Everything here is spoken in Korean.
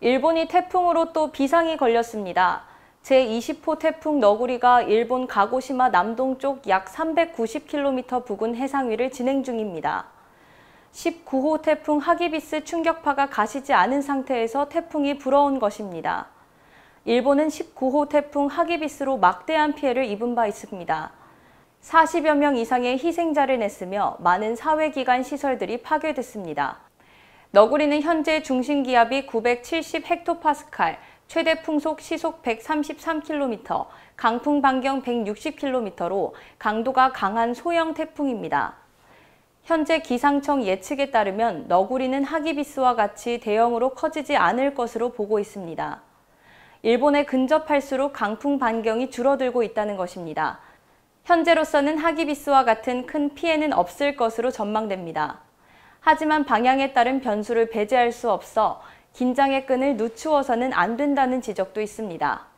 일본이 태풍으로 또 비상이 걸렸습니다. 제20호 태풍 너구리가 일본 가고시마 남동쪽 약 390km 부근 해상 위를 진행 중입니다. 19호 태풍 하기비스 충격파가 가시지 않은 상태에서 태풍이 불어온 것입니다. 일본은 19호 태풍 하기비스로 막대한 피해를 입은 바 있습니다. 40여 명 이상의 희생자를 냈으며 많은 사회기관 시설들이 파괴됐습니다. 너구리는 현재 중심기압이 970헥토파스칼, 최대 풍속 시속 133km, 강풍 반경 160km로 강도가 강한 소형 태풍입니다. 현재 기상청 예측에 따르면 너구리는 하기비스와 같이 대형으로 커지지 않을 것으로 보고 있습니다. 일본에 근접할수록 강풍 반경이 줄어들고 있다는 것입니다. 현재로서는 하기비스와 같은 큰 피해는 없을 것으로 전망됩니다. 하지만 방향에 따른 변수를 배제할 수 없어 긴장의 끈을 늦추어서는 안 된다는 지적도 있습니다.